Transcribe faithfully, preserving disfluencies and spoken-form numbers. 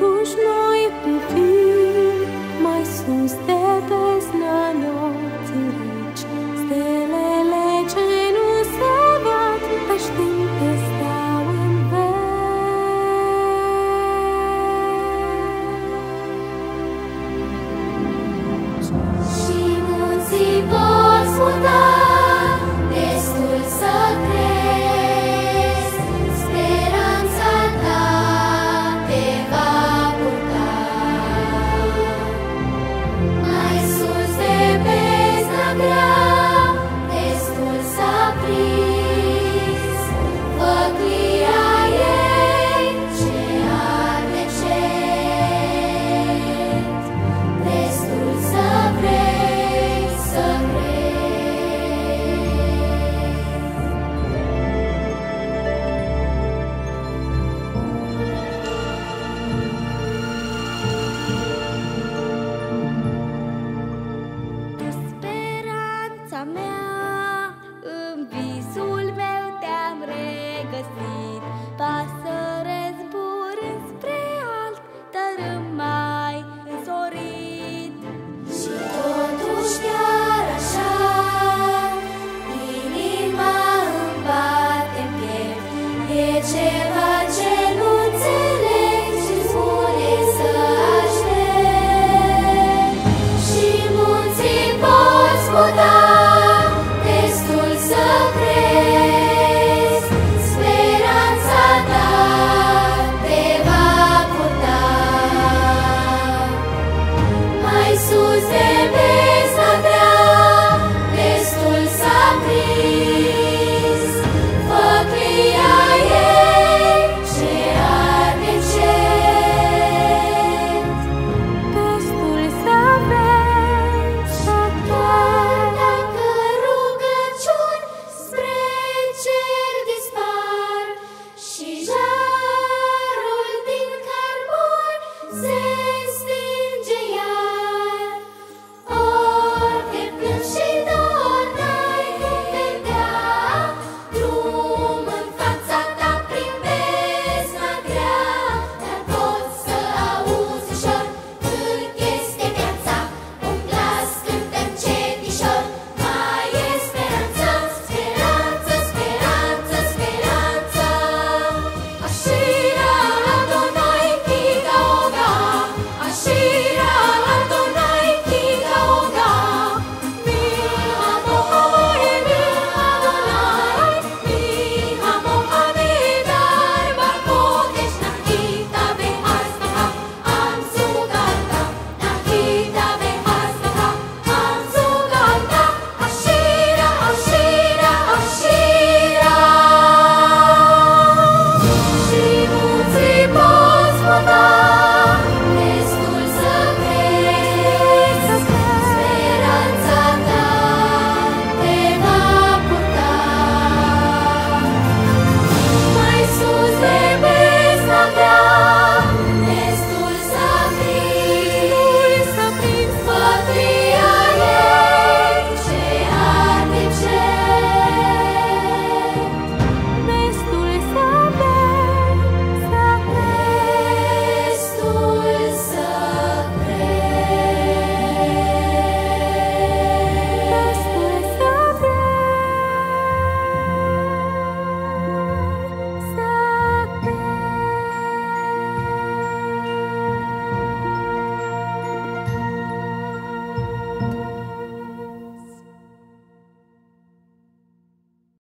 totuși noi privim mai sus de bezna nopții reci, stelele ce nu se văd, dar știm că stau în veci. Și munții pot muta, destul să crezi, speranța ta te va purta. Mai sus de bezna grea, destul s-a prins, făclia ei ce arde cet. Destul să vrei, să vrei. Speranța mea, în visul meu te-am regăsit. Pasăre zburând spre alt, tărâm mai însorit. Și totuși chiar așa, inima îmi bate în piept. E ceva